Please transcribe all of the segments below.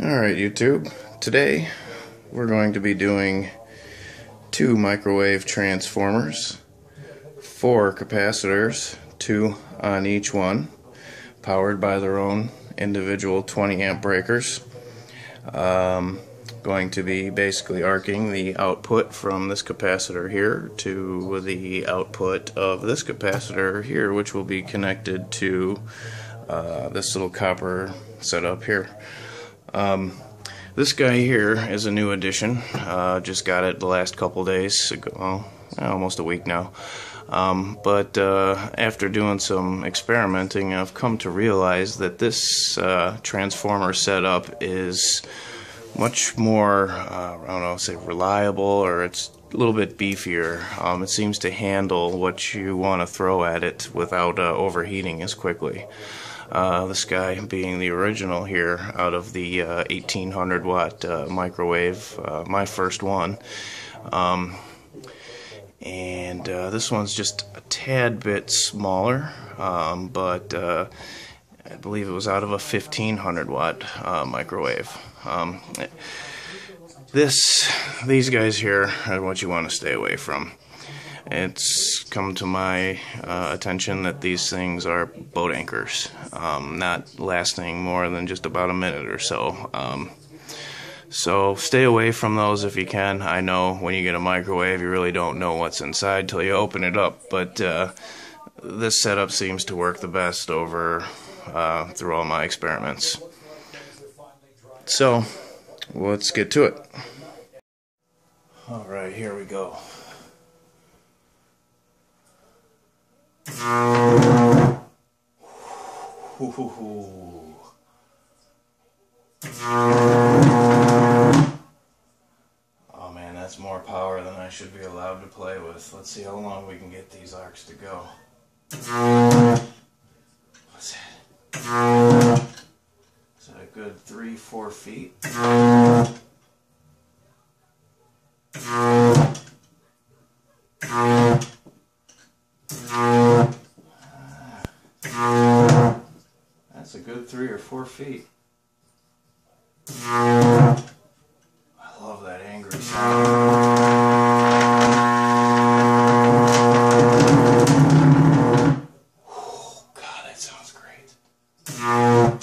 Alright YouTube, today we're going to be doing 2 microwave transformers, 4 capacitors, 2 on each one, powered by their own individual 20 amp breakers. Going to be basically arcing the output from this capacitor here to the output of this capacitor here, which will be connected to this little copper setup here. This guy here is a new addition. Just got it the last couple days ago, well, almost a week now. But after doing some experimenting, I've come to realize that this transformer setup is much more, I don't know, say reliable, or it's a little bit beefier. It seems to handle what you want to throw at it without overheating as quickly. This guy being the original here out of the 1800 watt microwave, my first one, and this one's just a tad bit smaller, but I believe it was out of a 1500 watt microwave. These guys here are what you want to stay away from. It's come to my attention that these things are boat anchors, not lasting more than just about a minute or so. So stay away from those if you can. I know when you get a microwave, you really don't know what's inside till you open it up, but this setup seems to work the best over through all my experiments. So let's get to it. All right, here we go. Oh man, that's more power than I should be allowed to play with. Let's see how long we can get these arcs to go. What's that? Is that a good 3-4 feet? That's a good 3 or 4 feet. I love that angry sound. Oh, God, that sounds great.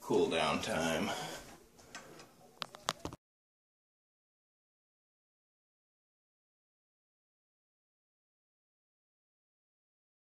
Cool down time.